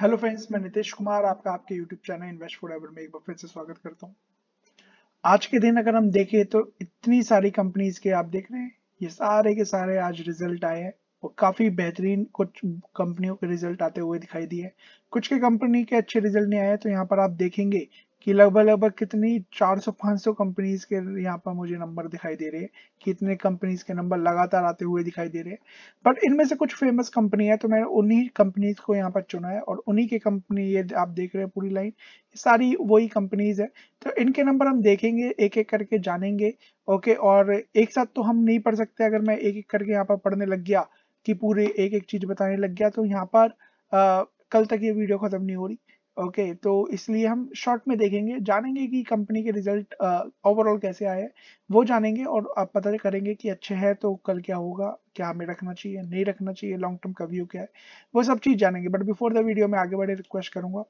Hello friends, मैं नितेश कुमार आपका आपके यूट्यूब चैनल इन्वेस्ट फॉरएवर में एक बार फिर से स्वागत करता हूं। आज के दिन अगर हम देखें तो इतनी सारी कंपनीज के आप देख रहे हैं, ये सारे के सारे आज रिजल्ट आए हैं और काफी बेहतरीन कुछ कंपनियों के रिजल्ट आते हुए दिखाई दिए। कुछ के कंपनी के अच्छे रिजल्ट नहीं आए, तो यहाँ पर आप देखेंगे कि लगभग कितनी 400-500 कंपनीज के यहाँ पर मुझे नंबर दिखाई दे रहे हैं, कितने कंपनीज के नंबर लगातार आते हुए दिखाई दे रहे हैं। बट इनमें से कुछ फेमस कंपनी है, तो मैंने उन्हीं कंपनीज को यहाँ पर चुना है और उन्हीं की कंपनी ये आप देख रहे हैं, पूरी लाइन सारी वही कंपनीज है। तो इनके नंबर हम देखेंगे, एक एक करके जानेंगे। ओके, और एक साथ तो हम नहीं पढ़ सकते। अगर मैं एक एक करके यहाँ पर पढ़ने लग गया कि पूरे एक एक चीज बताने लग गया तो यहाँ पर कल तक ये वीडियो खत्म नहीं हो रही। ओके, तो इसलिए हम शॉर्ट में देखेंगे, जानेंगे कि कंपनी के रिजल्ट ओवरऑल कैसे आए वो जानेंगे और आप पता करेंगे कि अच्छे है तो कल क्या होगा, क्या हमें रखना चाहिए, नहीं रखना चाहिए, लॉन्ग टर्म का व्यू क्या है, वो सब चीज जानेंगे। बट बिफोर द वीडियो में आगे बढ़े, रिक्वेस्ट करूंगा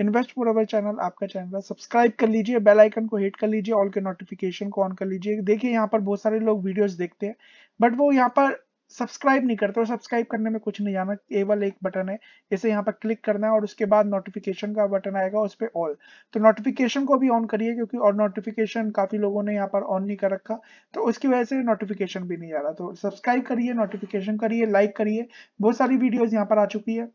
इन्वेस्ट फॉरएवर चैनल आपका चैनल है, सब्सक्राइब कर लीजिए, बेल आइकन को हिट कर लीजिए, ऑल के नोटिफिकेशन को ऑन कर लीजिए। देखिए यहाँ पर बहुत सारे लोग वीडियोज देखते हैं बट वो यहाँ पर सब्सक्राइब नहीं करते और सब्सक्राइब करने में कुछ नहीं जाना, केवल एक बटन है, इसे यहाँ पर क्लिक करना है और उसके बाद नोटिफिकेशन का बटन आएगा, उस पर ऑल। तो नोटिफिकेशन को भी ऑन करिए क्योंकि और नोटिफिकेशन काफी लोगों ने यहाँ पर ऑन नहीं कर रखा, तो उसकी वजह से नोटिफिकेशन भी नहीं आ रहा। तो सब्सक्राइब करिए, नोटिफिकेशन करिए, लाइक करिए। बहुत सारी वीडियोज यहाँ पर आ चुकी है,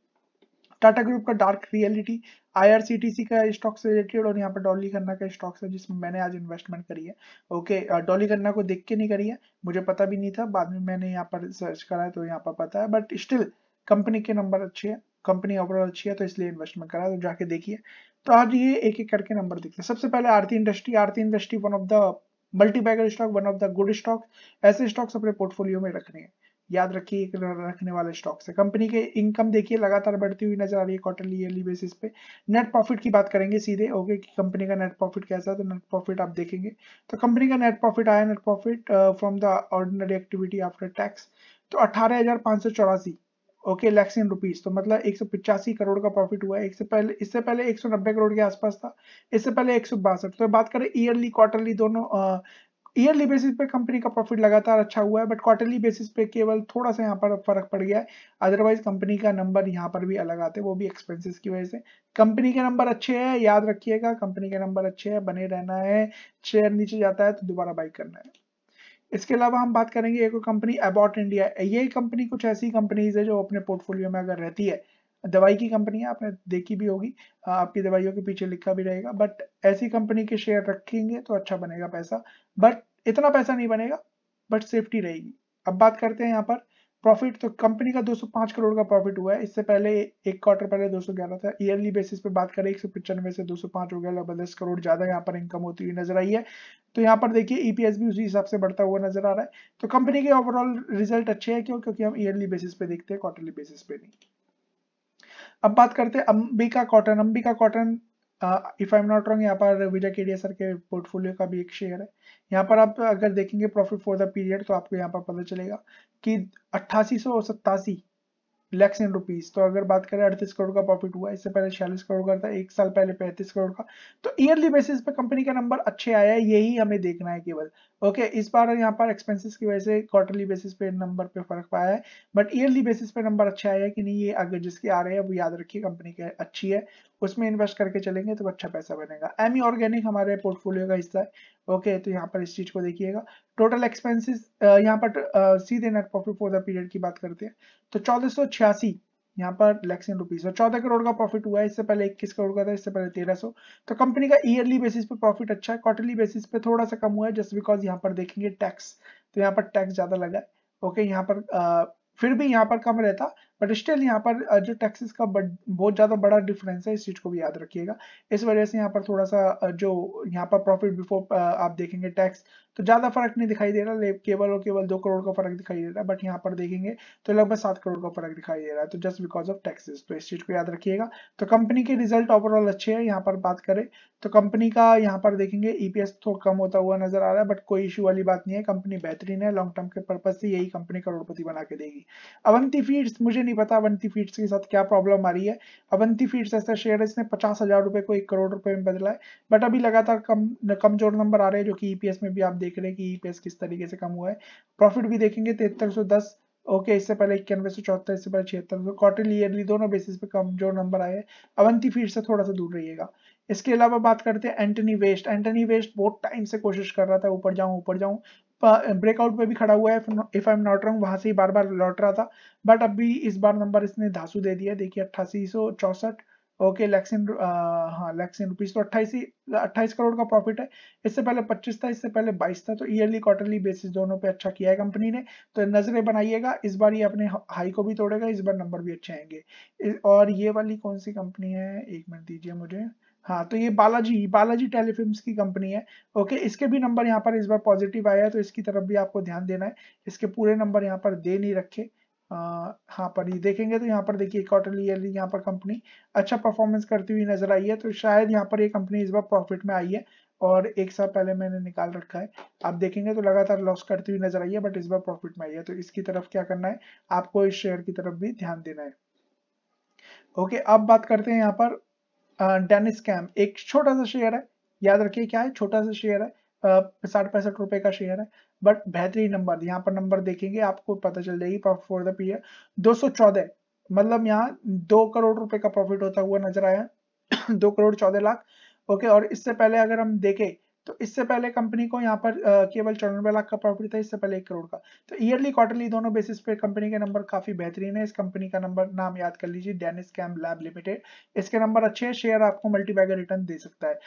टाटा ग्रुप का डार्क रियलिटी, IRCTC का स्टॉक से रिलेटेड और यहाँ पर डॉली गन्ना का स्टॉक है जिसमें मैंने आज इन्वेस्टमेंट करी है। ओके, डॉली गन्ना को देख के नहीं करी है, मुझे पता भी नहीं था, बाद में मैंने यहाँ पर सर्च करा है तो यहाँ पर पता है। बट स्टिल कंपनी के नंबर अच्छे हैं, कंपनी ओवरऑल अच्छी है तो इसलिए इन्वेस्टमेंट करा, तो जाके देखिए। तो आज ये एक एक करके नंबर देखते हैं। सबसे पहले Aarti industry. Aarti industry one of the multibagger stock, one of the good stock. ऐसे स्टॉक्स अपने पोर्टफोलियो में रखने हैं, याद रखिए, एक रखने वाले स्टॉक से। कंपनी के इनकम देखिए लगातार बढ़ती हुई नजर आ रही है क्वार्टरली ईयरली बेसिस पे। नेट प्रॉफिट की बात करेंगे सीधे, ओके, कि कंपनी का नेट प्रॉफिट कैसा है, तो नेट प्रॉफिट आप देखेंगे तो कंपनी का नेट प्रॉफिट आया, net profit from the ordinary activity after tax तो 18,584 ओके लैक्स इन रुपीज, तो मतलब 185 करोड़ का प्रॉफिट हुआ है। इससे पहले 190 करोड़ के आसपास था, इससे पहले 162। तो बात करें ईयरली क्वार्टरली दोनों, ईयरली बेसिस पे कंपनी का प्रॉफिट लगातार अच्छा हुआ है बट क्वार्टरली बेसिस पे केवल थोड़ा सा यहाँ पर फर्क पड़ गया है, अदरवाइज कंपनी का नंबर यहाँ पर भी अलग आते हैं, वो भी एक्सपेंसेस की वजह से। कंपनी के नंबर अच्छे हैं, याद रखिएगा, कंपनी के नंबर अच्छे हैं, बने रहना है। शेयर नीचे जाता है तो दोबारा बाई करना है। इसके अलावा हम बात करेंगे एक कंपनी Abbott इंडिया। ये कंपनी कुछ ऐसी कंपनीज है जो अपने पोर्टफोलियो में अगर रहती है, दवाई की कंपनी है, आपने देखी भी होगी, आपकी दवाइयों के पीछे लिखा भी रहेगा, बट ऐसी कंपनी के शेयर रखेंगे तो अच्छा बनेगा पैसा, बट इतना पैसा नहीं बनेगा बट सेफ्टी रहेगी। अब बात करते हैं यहाँ पर प्रॉफिट, तो कंपनी का 205 करोड़ का प्रॉफिट हुआ है, इससे पहले एक क्वार्टर पहले 211 था। ईयरली बेसिस पे बात करें 195 से 205 हो गया, लगभग 10 करोड़ ज्यादा यहाँ पर इनकम होती हुई नजर आई है। तो यहाँ पर देखिए EPS भी उसी हिसाब से बढ़ता हुआ नजर आ रहा है। तो कंपनी के ओवरऑल रिजल्ट अच्छे है, क्यों? क्योंकि हम ईयरली बेसिस पे देखते हैं, क्वार्टरली बेसिस पे नहीं। अब बात करते हैं Ambika cotton. Ambika cotton if I am not wrong यहाँ पर विजय केडिया सर के पोर्टफोलियो का भी एक शेयर है। यहाँ पर आप अगर देखेंगे प्रॉफिट फॉर द पीरियड तो आपको यहाँ पर पता चलेगा कि 8887 लाख इन रुपीज, तो अगर बात करें 38 करोड़ का प्रॉफिट हुआ, इससे पहले 46 करोड़ का था, एक साल पहले 35 करोड़ का। तो ईयरली बेसिस पे कंपनी का नंबर अच्छे आया है, यही हमें देखना है केवल। ओके, इस बार यहाँ पर एक्सपेंसेस की वजह से क्वार्टरली बेसिस पे नंबर पे फर्क पाया है बट ईयरली बेसिस पे नंबर अच्छे आया है कि नहीं, ये आगे जिसके आ रहे हैं वो याद रखिए, कंपनी के अच्छी है, उसमें इन्वेस्ट करके चलेंगे तो अच्छा पैसा बनेगा। एमी ऑर्गेनिक हमारे पोर्टफोलियो का हिस्सा है, ओके, तो यहाँ पर इस चीज को देखिएगा। टोटल एक्सपेंसेस यहाँ पर सीधे net profit for the period की बात करते हैं तो 1486 यहाँ पर लैक्स इन रुपीज, 14 करोड़ का प्रॉफिट हुआ है, इससे पहले 21 करोड़ का था, इससे पहले 1300। तो कंपनी का ईयरली बेसिस पे प्रॉफिट अच्छा है, क्वार्टरली बेसिस पे थोड़ा सा कम हुआ है जस्ट बिकॉज यहाँ पर देखेंगे टैक्स, तो यहाँ पर टैक्स ज्यादा लगा है। ओके, यहाँ पर फिर भी यहाँ पर कम रहता बट स्टिल यहाँ पर जो टैक्सेस का बहुत ज्यादा बड़ा डिफरेंस है, इस चीज को भी याद रखिएगा। इस वजह से यहाँ पर थोड़ा सा जो यहाँ पर प्रॉफिट बिफोर आप देखेंगे टैक्स तो ज्यादा फर्क नहीं दिखाई दे रहा, केवल और केवल 2 करोड़ का फर्क दिखाई दे रहा है, बट यहाँ पर देखेंगे तो लगभग 7 करोड़ का फर्क दिखाई दे रहा है, तो जस्ट बिकॉज ऑफ टैक्सेस, तो इस चीज को याद रखिएगा। तो कंपनी के रिजल्ट ओवरऑल अच्छे हैं। यहाँ पर बात करें तो कंपनी का यहाँ पर देखेंगे EPS थोड़ा कम होता हुआ नजर आ रहा है बट कोई इश्यू वाली बात नहीं है, कंपनी बेहतरीन है, लॉन्ग टर्म के पर्पज से यही कंपनी करोड़पति बना के देगी। अवंती फीड्स, मुझे नहीं पता अवंती फीड्स के साथ क्या प्रॉब्लम आ रही है। अवंती फीड्स ऐसा शेयर है, इसने 50,000 रुपए को 1 करोड़ रुपए में बदला है बट अभी लगातार कमजोर नंबर आ रहे हैं, जो कि EPS में भी आप देख रहे हैं कि EPS किस तरीके से कम हुआ है। प्रॉफिट भी देखेंगे 7310 ओके, इससे पहले 9174, इससे पहले 76। क्वार्टरली ईयरली दोनों बेसिस पे कम जो नंबर आए, अवंती फीड्स से थोड़ा सा दूर रहिएगा। इसके अलावा बात करते हैं एंटनी वेस्ट। एंटनी वेस्ट बहुत टाइम से कोशिश कर रहा था ऊपर जाऊं, ब्रेकआउट पे भी खड़ा हुआ है if I am not wrong, वहां से ही बार बार लौट रहा था, बट अभी इस बार नंबर इसने धांसू दे दिया। देखिए 8864 ओके, लैक्सिन रुपीज। तो 28 करोड़ का प्रॉफिट है। इससे पहले 25 था, इससे पहले 22 था। तो ईयरली क्वार्टरली बेसिस दोनों पे अच्छा किया है कंपनी ने, तो नजरें बनाइएगा। इस बार ये अपने हाई को भी तोड़ेगा, इस बार नंबर भी अच्छे आएंगे। और ये वाली कौन सी कंपनी है, एक मिनट दीजिए मुझे। हाँ, तो ये बालाजी टेलीफ़िल्म्स की कंपनी है ओके। इसके भी नंबर यहाँ पर इस बार पॉजिटिव आया है, तो इसकी तरफ भी आपको ध्यान देना है। इसके पूरे नंबर यहाँ पर दे नहीं रखे। हाँ पर ये देखेंगे तो यहाँ पर देखिए क्वार्टरली ईयरली यहाँ पर कंपनी अच्छा परफॉर्मेंस करती हुई नजर आई है। तो शायद यहाँ पर ये कंपनी इस बार प्रॉफिट में आई है, और एक साल पहले मैंने निकाल रखा है। आप देखेंगे तो लगातार लॉस करती हुई नजर आई है, बट इस बार प्रॉफिट में आई है। तो इसकी तरफ क्या करना है आपको, इस शेयर की तरफ भी ध्यान देना है ओके। अब बात करते हैं यहाँ पर डेनिस कैम, एक छोटा सा शेयर है, याद रखिए क्या है, छोटा सा शेयर है, 60-65 रुपए का शेयर है, बट बेहतरीन नंबर। यहाँ पर नंबर देखेंगे आपको पता चल जाएगी। फॉर द पीयर 214, मतलब यहाँ 2 करोड़ रुपए का प्रॉफिट होता हुआ नजर आया 2 करोड़ 14 लाख ओके। और इससे पहले अगर हम देखें तो इससे पहले कंपनी को यहाँ पर केवल 94 लाख का प्रॉफिट था, इससे पहले 1 करोड़ का। तो ईयरली क्वार्टरली दोनों बेसिस पे कंपनी के नंबर काफी बेहतरीन है। इस कंपनी का नाम याद कर लीजिए, डेनिस कैम लैब लिमिटेड। इसके नंबर अच्छे हैं, शेयर आपको मल्टीबैगर रिटर्न दे सकता है।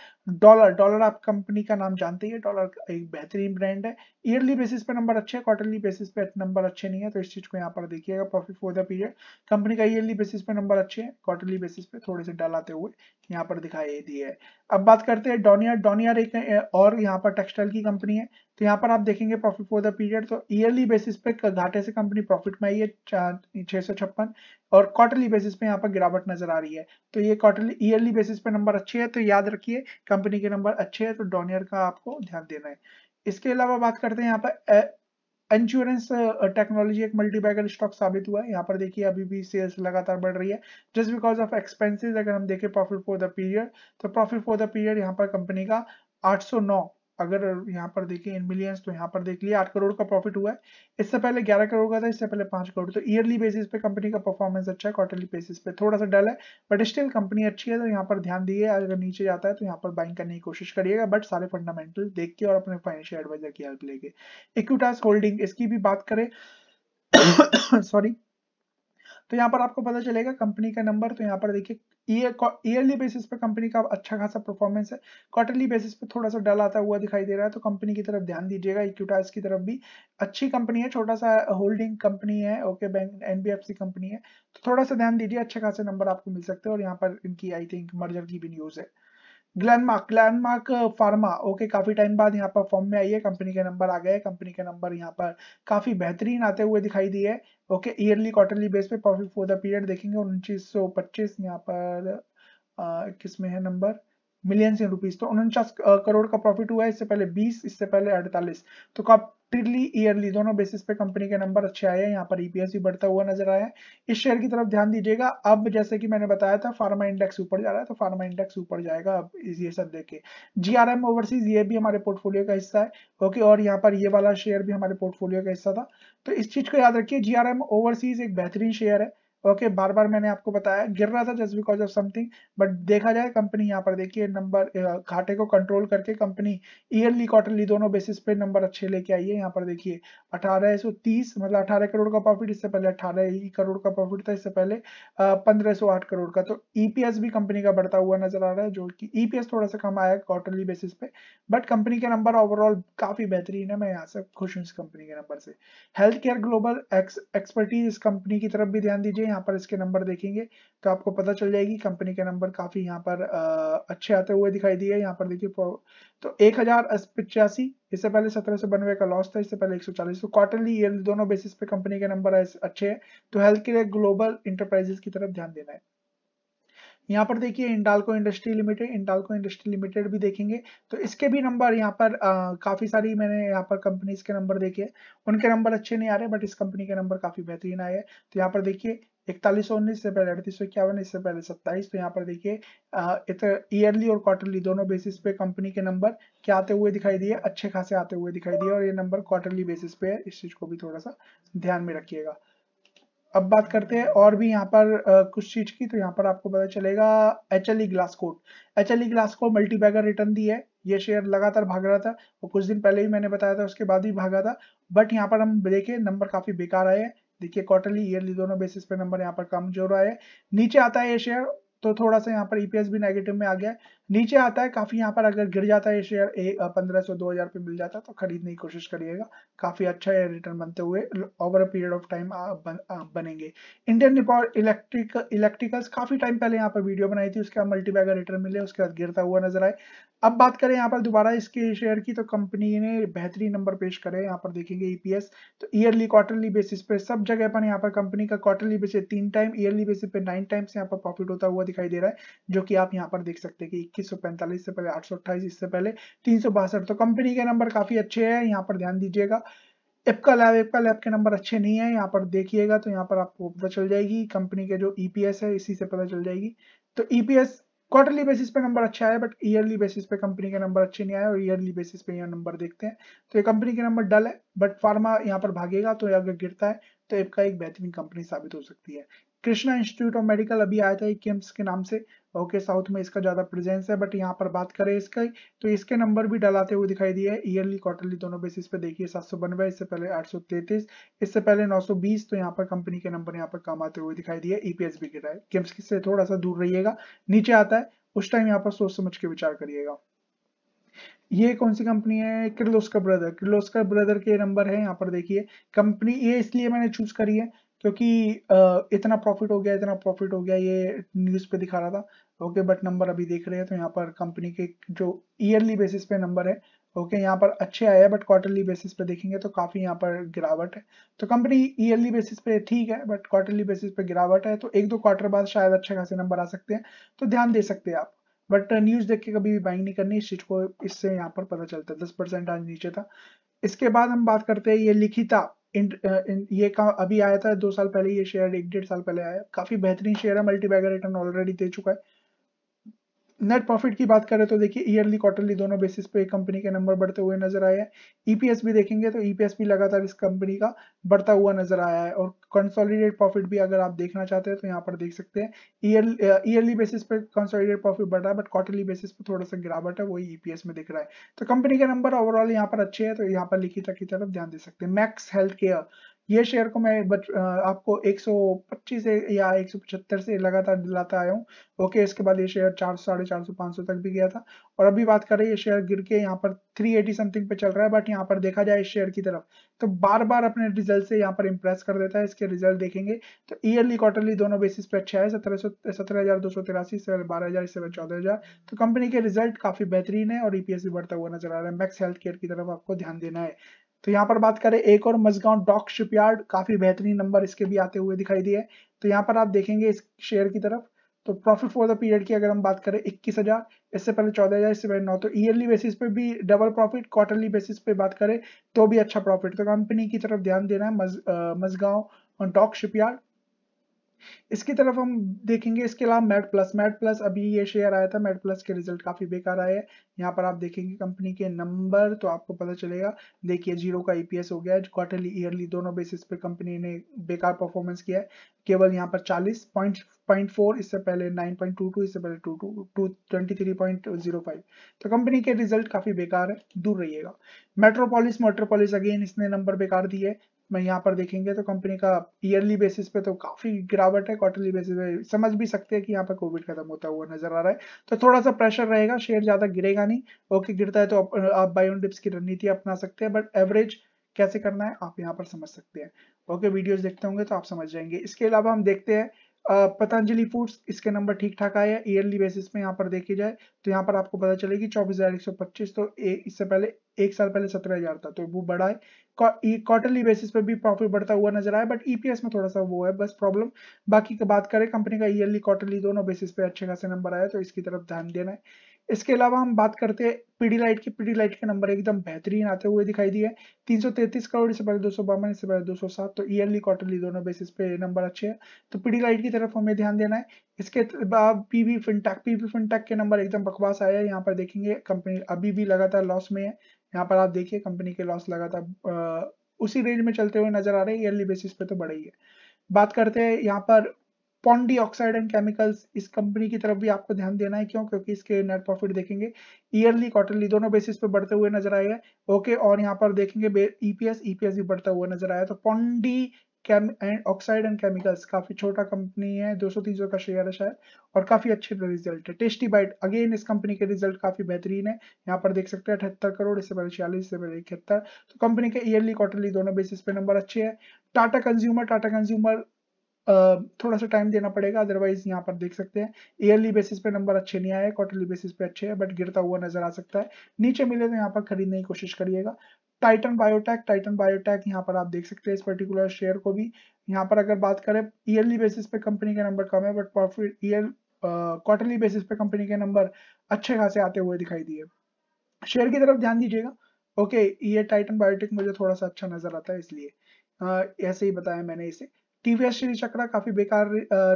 डॉलर आप कंपनी का नाम जानते ही है, डॉलर एक बेहतरीन ब्रांड है। ईयरली बेसिस पे नंबर अच्छे, क्वार्टरली बेसिस पे नंबर अच्छे नहीं है, तो इस चीज को यहाँ पर देखिएगा। Profit for the period company का ईयरली बेसिस पे नंबर अच्छे है, क्वार्टरली बेसिस पे थोड़े से डल आते हुए यहाँ पर दिखाई दिए है। अब बात करते हैं डॉनियर। डॉनियर एक और यहाँ पर टेक्सटाइल की कंपनी है। तो यहाँ पर आप देखेंगे प्रॉफिट फॉर द पीरियड, तो ईयरली बेसिस पे घाटे से कंपनी प्रॉफिट में आई है 656, और क्वार्टरली बेसिस पे यहाँ पर गिरावट नजर आ रही है। तो ये ईयरली बेसिस पे नंबर अच्छे हैं, तो याद रखिए कंपनी के नंबर अच्छे हैं, तो डॉनियर का आपको ध्यान देना है। इसके अलावा बात करते हैं यहाँ पर इंश्योरेंस टेक्नोलॉजी, एक मल्टीबैगर स्टॉक साबित हुआ है। यहाँ पर देखिए अभी भी सेल्स लगातार बढ़ रही है जस्ट बिकॉज ऑफ एक्सपेंसेस। अगर हम देखें प्रॉफिट फॉर द पीरियड, तो प्रॉफिट फॉर द पीरियड यहाँ पर कंपनी का 809, अगर यहाँ पर देखिए इन मिलियंस, तो यहाँ पर देख लिए 8 करोड़ का प्रॉफिट हुआ है। इससे पहले 11 करोड़ का था, इससे पहले 5 करोड़। तो ईयरली बेसिस पे कंपनी का परफॉर्मेंस अच्छा है, क्वार्टरली बेसिस पे थोड़ा सा डल है, बट स्टिल कंपनी अच्छी है। तो यहाँ पर ध्यान दिए, अगर नीचे जाता है तो यहाँ पर बाइंग करने की कोशिश करिएगा, बट सारे फंडामेंटल देख के और अपने फाइनेंशियल एडवाइजर की हेल्प लेके। एक्विटास होल्डिंग, इसकी भी बात करें तो यहाँ पर आपको पता चलेगा कंपनी का नंबर। तो यहाँ पर देखिए ईयरली बेसिस पे कंपनी का अच्छा खासा परफॉर्मेंस है, क्वार्टरली बेसिस पे थोड़ा सा डल आता हुआ दिखाई दे रहा है, तो कंपनी की तरफ ध्यान दीजिएगा। इक्विटास की तरफ भी अच्छी कंपनी है, छोटा सा होल्डिंग कंपनी है ओके, बैंक NBFC कंपनी है, तो थोड़ा सा ध्यान दीजिए, अच्छे खासे नंबर आपको मिल सकते हैं। और यहाँ पर इनकी आई थिंक मर्जर की भी न्यूज है। ग्लैनमार्क फार्मा ओके, काफी टाइम बाद यहाँ पर फॉर्म में आई है, कंपनी के नंबर आ गए, कंपनी के नंबर यहाँ पर काफी बेहतरीन आते हुए दिखाई दिए है ओके। ईयरली क्वार्टरली बेस पे प्रॉफिट फॉर द पीरियड देखेंगे 2925, यहाँ पर किस में है नंबर, मिलियंस इन रुपीज। तो 49 करोड़ का प्रॉफिट हुआ है, इससे पहले 20, इससे पहले 48। तो क्वार्टरली ईयरली दोनों बेसिस पे कंपनी के नंबर अच्छे आए हैं, यहाँ पर EPS भी बढ़ता हुआ नजर आया है। इस शेयर की तरफ ध्यान दीजिएगा। अब जैसे कि मैंने बताया था फार्मा इंडेक्स ऊपर जा रहा है, तो फार्मा इंडेक्स ऊपर जाएगा अब ये सब देखे। GR ओवरसीज ये भी हमारे पोर्टफोलियो का हिस्सा है ओके, और यहाँ पर ये वाला शेयर भी हमारे पोर्टफोलियो का हिस्सा था। तो इस चीज को याद रखिए, GR ओवरसीज एक बेहतरीन शेयर है ओके। बार बार मैंने आपको बताया गिर रहा था just because of something, but देखा जाए कंपनी यहाँ पर देखिए नंबर घाटे को कंट्रोल करके कंपनी ईयरली क्वार्टरली दोनों बेसिस पे नंबर अच्छे लेके आई है। यहाँ पर देखिए 1830, मतलब 18 करोड़ का प्रॉफिट, इससे पहले 18 करोड़ का प्रॉफिट था, इससे पहले 1508 करोड़ का। तो EPS भी कंपनी का बढ़ता हुआ नजर आ रहा है, जो कि EPS थोड़ा सा कम आया क्वार्टरली बेसिस पे, बट कंपनी के नंबर ओवरऑल काफी बेहतरीन है। मैं यहाँ से खुश हूँ इस कंपनी के नंबर से। हेल्थ केयर ग्लोबल एक्सपर्टीज, इस कंपनी की तरफ भी ध्यान दीजिए। यहाँ पर इसके नंबर देखेंगे तो आपको पता चल जाएगी कंपनी के नंबर काफी यहाँ पर अच्छे आते हुए दिखाई दिए। यहाँ पर देखिए तो 1085, इससे पहले 1792 का लॉस था, इससे पहले 140। तो क्वार्टरली ईयरली दोनों बेसिस पे कंपनी के नंबर अच्छे हैं, तो हेल्थ केयर ग्लोबल इंटरप्राइजेस की तरफ ध्यान देना है। यहाँ पर देखिए इंडाल्को इंडस्ट्री लिमिटेड भी देखेंगे तो इसके भी नंबर यहाँ पर काफी सारी मैंने यहाँ पर कंपनीज के नंबर देखे, उनके नंबर अच्छे नहीं आ रहे, बट इस कंपनी के नंबर काफी बेहतरीन आए हैं। तो यहाँ पर देखिए 4119, से पहले 3851, इससे पहले 27। तो यहाँ पर देखिए ईयरली और क्वार्टरली दोनों बेसिस पे कंपनी के नंबर क्या आते हुए दिखाई दिए, अच्छे खासे आते हुए दिखाई दिए, और ये नंबर क्वार्टरली बेसिस पे है। इस चीज को भी थोड़ा सा ध्यान में रखिएगा। अब बात करते हैं और भी यहाँ पर कुछ चीज की, तो यहाँ पर आपको पता चलेगा एचएलई ग्लासको मल्टीबैगर रिटर्न दी है। ये शेयर लगातार भाग रहा था और कुछ दिन पहले ही मैंने बताया था, उसके बाद भी भागा था, बट यहाँ पर हम देखें नंबर काफी बेकार आए हैं। देखिए क्वार्टरली ईयरली दोनों बेसिस पे नंबर यहाँ पर कमजोर आए। नीचे आता है ये शेयर तो थोड़ा सा यहाँ पर ईपीएस भी नेगेटिव में आ गया है, नीचे आता है काफी। यहाँ पर अगर गिर जाता है ये शेयर 1500-2000 पे मिल जाता तो खरीदने की कोशिश करिएगा, काफी अच्छा ये रिटर्न बनते हुए over a period of time बनेंगे। इंडियन रिपोर्ट इलेक्ट्रिकल्स काफी टाइम पहले यहाँ पर वीडियो बनाई थी, उसके बाद मल्टीबैगर रिटर्न मिले, उसके बाद गिरता हुआ नजर आए। अब बात करें यहाँ पर दोबारा इसके शेयर की, तो कंपनी ने बेहतरीन नंबर पेश करे। यहाँ पर देखेंगे ईपीएस तो ईयरली क्वार्टरली बेसिस पे सब जगह पर यहाँ पर कंपनी का quarterly basis 3 time, yearly basis पे 9 टाइम्स यहाँ पर प्रॉफिट होता हुआ दिखाई दे रहा है, जो कि आप यहाँ पर देख सकते हैं कि 2145 से पहले 828, इससे पहले 362। तो कंपनी के नंबर काफी अच्छे हैं, यहाँ पर ध्यान दीजिएगा। एप्पल लैब के नंबर अच्छे नहीं है, यहाँ पर देखिएगा तो यहाँ पर आपको पता चल जाएगी, कंपनी के जो ईपीएस है इसी से पता चल जाएगी। तो ईपीएस क्वार्टरली बेसिस पे नंबर अच्छा है, बट ईयरली बेसिस पे कंपनी के नंबर अच्छे नहीं आए और ईयरली बेसिस पे यहाँ नंबर देखते हैं तो ये कंपनी के नंबर डल है, बट फार्मा यहाँ पर भागेगा तो अगर गिरता है तो एपका एक बेहतरीन कंपनी साबित हो सकती है। कृष्णा इंस्टीट्यूट ऑफ मेडिकल अभी आया था किम्स के नाम से, ओके साउथ में इसका ज्यादा प्रेजेंस है, बट यहाँ पर बात करें इसका तो इसके नंबर भी डलाते हुए दिखाई दिए, ईयरली क्वार्टरली दोनों बेसिस पे देखिए 792, इससे पहले 833, इससे पहले 920। तो यहाँ पर कंपनी के नंबर यहाँ पर कम आते हुए दिखाई दिए, ईपीएस भी गिरा है। किम्स से थोड़ा सा दूर रहिएगा, नीचे आता है उस टाइम यहाँ पर सोच समझ के विचार करिएगा। ये कौन सी कंपनी है, किर्लोसकर ब्रदर के नंबर है यहाँ पर देखिए। कंपनी ये इसलिए मैंने चूज करी है क्योंकि इतना प्रॉफिट हो गया ये न्यूज पे दिखा रहा था, ओके, बट नंबर अभी देख रहे हैं तो यहाँ पर कंपनी के जो ईयरली बेसिस पे नंबर है ओके यहाँ पर अच्छे आए हैं, बट क्वार्टरली बेसिस पे देखेंगे तो काफी यहाँ पर गिरावट है। तो कंपनी ईयरली बेसिस पे ठीक है बट क्वार्टरली बेसिस पे गिरावट है, तो 1-2 क्वार्टर बाद शायद अच्छे खासे नंबर आ सकते हैं, तो ध्यान दे सकते हैं आप, बट न्यूज देख के कभी भी बाइंग नहीं करनी इस चीज को, इससे यहाँ पर पता चलता है। 10% आज नीचे था। इसके बाद हम बात करते हैं ये लिखिता ये का अभी आया था 2 साल पहले, ये शेयर 1-1.5 साल पहले आया, काफी बेहतरीन शेयर है, मल्टीबैगर रिटर्न ऑलरेडी दे चुका है। नेट प्रॉफिट की बात करें तो देखिए ईयरली क्वार्टरली दोनों बेसिस पे कंपनी के नंबर बढ़ते हुए नजर आए हैं। ईपीएस भी देखेंगे तो ईपीएस भी लगातार इस कंपनी का बढ़ता हुआ नजर आया है, और कंसोलिडेट प्रॉफिट भी अगर आप देखना चाहते हैं तो यहाँ पर देख सकते हैं ईयरली बेसिस पे कंसोलिडेट प्रॉफिट बढ़ रहा है, बट क्वार्टरली बेसिस पे थोड़ा सा गिरावट है, वही ईपीएस में दिख रहा है। तो कंपनी के नंबर ओवरऑल यहाँ पर अच्छे है, तो यहाँ पर लिखिता की तरफ ध्यान दे सकते हैं। मैक्स हेल्थ केयर, ये शेयर को मैं आपको 125 या 175 से लगातार दिलाता आया हूँ ओके। इसके बाद ये शेयर 400, 450, 500 तक भी गया था, और अभी बात करें ये शेयर गिर के यहाँ पर 380 समथिंग पे चल रहा है, बट यहाँ पर देखा जाए इस शेयर की तरफ तो बार बार अपने रिजल्ट से यहाँ पर इम्प्रेस कर देता है। इसके रिजल्ट देखेंगे तो ईयरली क्वार्टरली दोनों बेसिस पे अच्छा है, 17,283 से 12,000, इससे 14,000। तो कंपनी के रिजल्ट काफी बेहतरीन है और ईपीएस भी बढ़ता हुआ नजर आ रहा है। मैक्स हेल्थ केयर की तरफ आपको ध्यान देना है। तो यहाँ पर बात करें एक और मजगा डॉक शिपयार्ड, काफी बेहतरीन नंबर इसके भी आते हुए दिखाई दिए। तो यहाँ पर आप देखेंगे इस शेयर की तरफ तो प्रॉफिट फॉर द पीरियड की अगर हम बात करें 21,000, इससे पहले 14,000, इससे पहले 9। तो ईयरली बेसिस पे भी डबल प्रॉफिट, क्वार्टरली बेसिस पे बात करें तो भी अच्छा प्रॉफिट। तो कंपनी की तरफ ध्यान देना है मजगा डॉक शिपयार्ड। इसकी तरफ हम देखेंगे। इसके अलावा मेड प्लस अभी ये शेयर आया था, मेड प्लस के रिजल्ट काफी बेकार आए हैं। यहाँ पर आप देखेंगे कंपनी के नंबर तो आपको पता चलेगा, देखिए 0 का ईपीएस हो गया है, क्वार्टरली ईयरली दोनों बेसिस पे कंपनी ने बेकार परफॉर्मेंस किया है। केवल यहाँ पर 40.4, इससे पहले 9.22, इससे पहले 23.05। तो कंपनी के रिजल्ट काफी बेकार है, दूर रहिएगा। मेट्रोपोलिस अगेन इसने नंबर बेकार दिए। मैं यहाँ पर देखेंगे तो कंपनी का ईयरली बेसिस पे तो काफी गिरावट है, क्वार्टरली बेसिस पे समझ भी सकते हैं कि यहाँ पर कोविड खत्म होता हुआ नजर आ रहा है, तो थोड़ा सा प्रेशर रहेगा। शेयर ज्यादा गिरेगा नहीं ओके, गिरता है तो आप बाय ऑन डिप्स की रणनीति अपना सकते हैं, बट एवरेज कैसे करना है आप यहाँ पर समझ सकते हैं ओके। वीडियोज देखते होंगे तो आप समझ जाएंगे। इसके अलावा हम देखते हैं पतंजलि फूड्स, इसके नंबर ठीक ठाक आए हैं। ईयरली बेसिस में यहाँ पर देखी जाए तो यहाँ पर आपको पता चलेगी 24,125, तो इससे पहले 1 साल पहले 17,000 था, तो वो बढ़ा है। क्वार्टरली बेसिस पे भी प्रॉफिट बढ़ता हुआ नजर आया, बट ईपीएस में थोड़ा सा वो है बस प्रॉब्लम। बाकी की बात करें कंपनी का ईयरली क्वार्टरली दोनों बेसिस पे अच्छे खासे नंबर आया, तो इसकी तरफ ध्यान देना है। इसके अलावा हम बात करते हैं पीडी लाइट के नंबर एकदम बेहतरीन आते हुए दिखाई दिए, 333 करोड़, इससे पहले 252, इससे पहले 207। तो ईयरली क्वार्टरली दोनों बेसिस पे नंबर अच्छे हैं, तो पीडी लाइट की तरफ हमें ध्यान देना है। इसके बाद पी वी फिनटेक के नंबर एकदम बकवास आया है। यहाँ पर देखेंगे कंपनी अभी भी लगातार लॉस में है। यहाँ पर आप देखिए कंपनी के लॉस लगातार उसी रेंज में चलते हुए नजर आ रहे हैं, ईयरली बेसिस पे तो बढ़ा ही है। बात करते हैं यहाँ पर पॉन्डी ऑक्साइड एंड केमिकल्स, इस कंपनी की तरफ भी आपको ध्यान देना है। क्यों? क्योंकि इसके नेट प्रॉफिट देखेंगे ईयरली क्वार्टरली दोनों बेसिस पे बढ़ते हुए नजर आएगा। ओके, और यहाँ पर देखेंगे ईपीएस भी बढ़ता हुआ नजर आया। तो पॉन्डी ऑक्साइड एंड केमिकल्स काफी छोटा कंपनी है, 200-300 का शेयर है शायद, और काफी अच्छे रिजल्ट है। टेस्टी बाइट अगेन इस कंपनी के रिजल्ट काफी बेहतरीन है, यहाँ पर देख सकते हैं 78 करोड़, इससे पहले 46, इससे पहले 71। तो कंपनी के ईयरली क्वार्टरली दोनों बेसिस पे नंबर अच्छे है। टाटा कंज्यूमर थोड़ा सा टाइम देना पड़ेगा, अदरवाइज यहाँ पर देख सकते हैं ईयरली बेसिस पे नंबर अच्छे नहीं आए, क्वार्टरली बेसिस पे अच्छे हैं, बट गिरता हुआ नजर आ सकता है। नीचे मिले तो यहाँ पर खरीदने की कोशिश करिएगा। टाइटन बायोटेक यहाँ पर आप देख सकते हैं इस पर्टिकुलर शेयर को भी। यहाँ पर अगर बात करें ईयरली बेसिस पे कंपनी के नंबर कम है, बट प्रॉफिट क्वार्टरली बेसिस पे कंपनी के नंबर अच्छे खासे आते हुए दिखाई दिए। शेयर की तरफ ध्यान दीजिएगा। ओके, ये टाइटन बायोटेक मुझे थोड़ा सा अच्छा नजर आता है, इसलिए ऐसे ही बताया मैंने इसे। टीवीएस श्री चक्रा काफी बेकार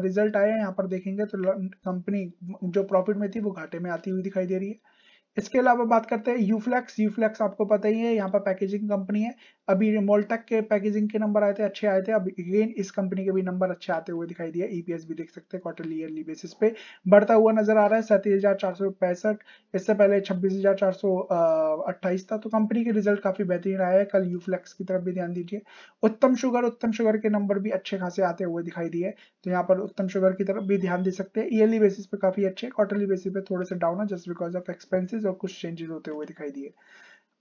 रिजल्ट आया है, यहाँ पर देखेंगे तो कंपनी जो प्रॉफिट में थी वो घाटे में आती हुई दिखाई दे रही है। इसके अलावा बात करते हैं यूफ्लेक्स आपको पता ही है, यहाँ पर पैकेजिंग कंपनी है। अभी मोल्टेक के पैकेजिंग के नंबर आए थे, अच्छे आए थे। अब अगेन इस कंपनी के भी नंबर अच्छे आते हुए दिखाई दिया। ईपीएस भी देख सकते हैं क्वार्टरली ईयरली बेसिस पे बढ़ता हुआ नजर आ रहा है, 37,465, इससे पहले 26,428 था। तो कंपनी के रिजल्ट काफी बेहतरीन आया है। कल यूफ्लेक्स की तरफ भी ध्यान दीजिए। उत्तम शुगर के नंबर भी अच्छे खासे आते हुए दिखाई दिए, तो यहाँ पर उत्तम शुगर की तरफ भी ध्यान दे सकते हैं। ईयरली बेसिस पे काफी अच्छे, क्वार्टरली बेसिस पे थोड़े से डाउन है, जस्ट बिकॉज ऑफ एक्सपेंसिस और कुछ चेंजेस होते हुए दिखाई दिए।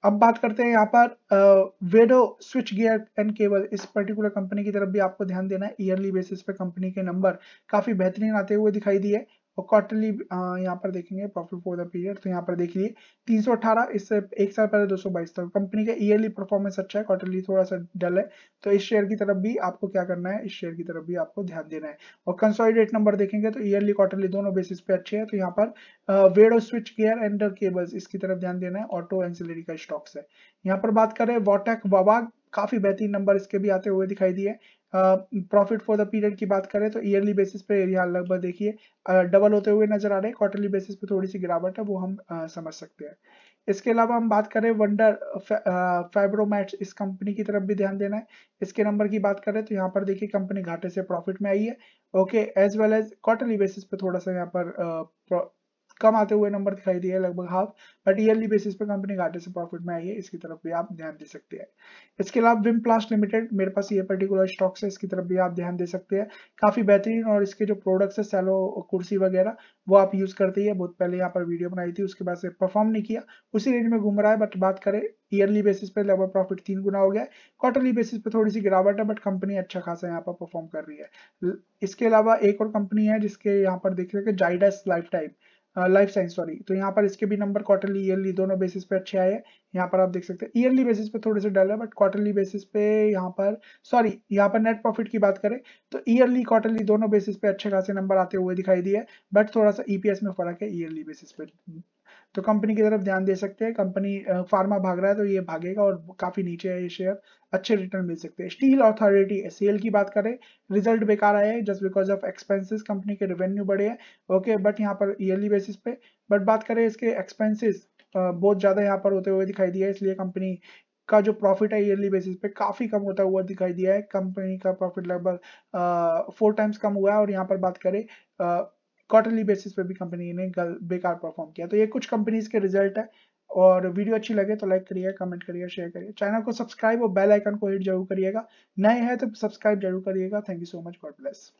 अब बात करते हैं यहाँ पर Veto switch gear and cable, इस पर्टिकुलर कंपनी की तरफ भी आपको ध्यान देना है। ईयरली बेसिस पे कंपनी के नंबर काफी बेहतरीन आते हुए दिखाई दिए, और क्वार्टरली यहाँ पर देखेंगे प्रॉफिट फॉर द पीरियड, तो यहाँ पर देख लिए 318, इससे एक साल पहले 222 था। कंपनी का ईयरली परफॉर्मेंस अच्छा है, क्वार्टरली थोड़ा सा डल है। तो इस शेयर की तरफ भी आपको क्या करना है, इस शेयर की तरफ भी आपको ध्यान देना है। और कंसोलिडेट नंबर देखेंगे तो ईयरली क्वार्टरली दोनों बेसिस पे अच्छे हैं। तो यहाँ पर Veto switch gear and cables, इसकी तरफ ध्यान देना है। ऑटो एंसिलरी का स्टॉक्स है। यहाँ पर बात करें वॉटेक वाबाग, काफी बेहतरीन नंबर इसके भी आते हुए दिखाई दिए। प्रॉफिट फॉर द पीरियड की बात करें तो ईयरली बेसिस पे यहाँ लगभग देखिए डबल होते हुए नजर आ रहे हैं, क्वार्टरली बेसिस पे थोड़ी सी गिरावट है, वो हम समझ सकते हैं। इसके अलावा हम बात करें वंडर फाइब्रोमैट्स, इस कंपनी की तरफ भी ध्यान देना है। इसके नंबर की बात करें तो यहाँ पर देखिए कंपनी घाटे से प्रॉफिट में आई है। Okay, as well as quarterly basis पे थोड़ा सा यहाँ पर कम आते हुए नंबर दिखाई दिए, लगभग हाफ, बट ईयरली बेसिस पे कंपनी घाटे से प्रॉफिट में आई है, इसकी तरफ भी आप ध्यान दे सकते हैं। इसके अलावा विम प्लास्ट लिमिटेड, मेरे पास ये पर्टिकुलर स्टॉक्स है, इसकी तरफ भी आप ध्यान दे सकते हैं। काफी बेहतरीन, और इसके जो प्रोडक्ट्स है सैलो कुर्सी वगैरह वो आप यूज करते हैं। बहुत पहले यहाँ पर वीडियो बनाई थी, उसके बाद से परफॉर्म नहीं किया, उसी रेंज में घूम रहा है। बट बात करें ईयरली बेसिस पे लगभग प्रॉफिट 3 गुना हो गया है, क्वार्टरली बेसिस पे थोड़ी सी गिरावट है, बट कंपनी अच्छा खासा यहाँ पर परफॉर्म कर रही है। इसके अलावा एक और कंपनी है जिसके यहाँ पर देख सकते जाइडस लाइफ साइंस, तो यहाँ पर इसके भी नंबर क्वार्टरली ईयरली दोनों बेसिस पे अच्छे आए हैं। यहाँ पर आप देख सकते हैं ईयरली बेसिस पे थोड़े से डल है, बट क्वार्टरली बेसिस पे यहाँ पर नेट प्रॉफिट की बात करें तो ईयरली क्वार्टरली दोनों बेसिस पे अच्छे खासे नंबर आते हुए दिखाई दिए, बट थोड़ा सा ईपीएस में फर्क है ईयरली बेसिस पे। तो कंपनी की तरफ ध्यान दे सकते हैं। कंपनी फार्मा भाग रहा है तो ये भागेगा, और काफी नीचे है ये शेयर, अच्छे रिटर्न मिल सकते हैं। स्टील अथॉरिटी सेल की बात करें, रिजल्ट बेकार आया है, just because of expenses. Company के रेवेन्यू बढ़े हैं, ओके, बट यहाँ पर ईयरली बेसिस पे, बट बात करें इसके एक्सपेंसेस बहुत ज्यादा यहाँ पर होते हुए दिखाई दिया है, इसलिए कंपनी का जो प्रॉफिट है ईयरली बेसिस पे काफी कम होता हुआ दिखाई दिया है। कंपनी का प्रॉफिट लगभग 4 टाइम्स कम हुआ है, और यहाँ पर बात करें क्वार्टरली बेसिस पे भी कंपनी ने बेकार परफॉर्म किया। तो ये कुछ कंपनीज के रिजल्ट है, और वीडियो अच्छी लगे तो लाइक करिएगा, कमेंट करिएगा, शेयर करिएगा, चैनल को सब्सक्राइब और बेल आइकन को हिट जरूर करिएगा। नए हैं तो सब्सक्राइब जरूर करिएगा। Thank you so much, God bless.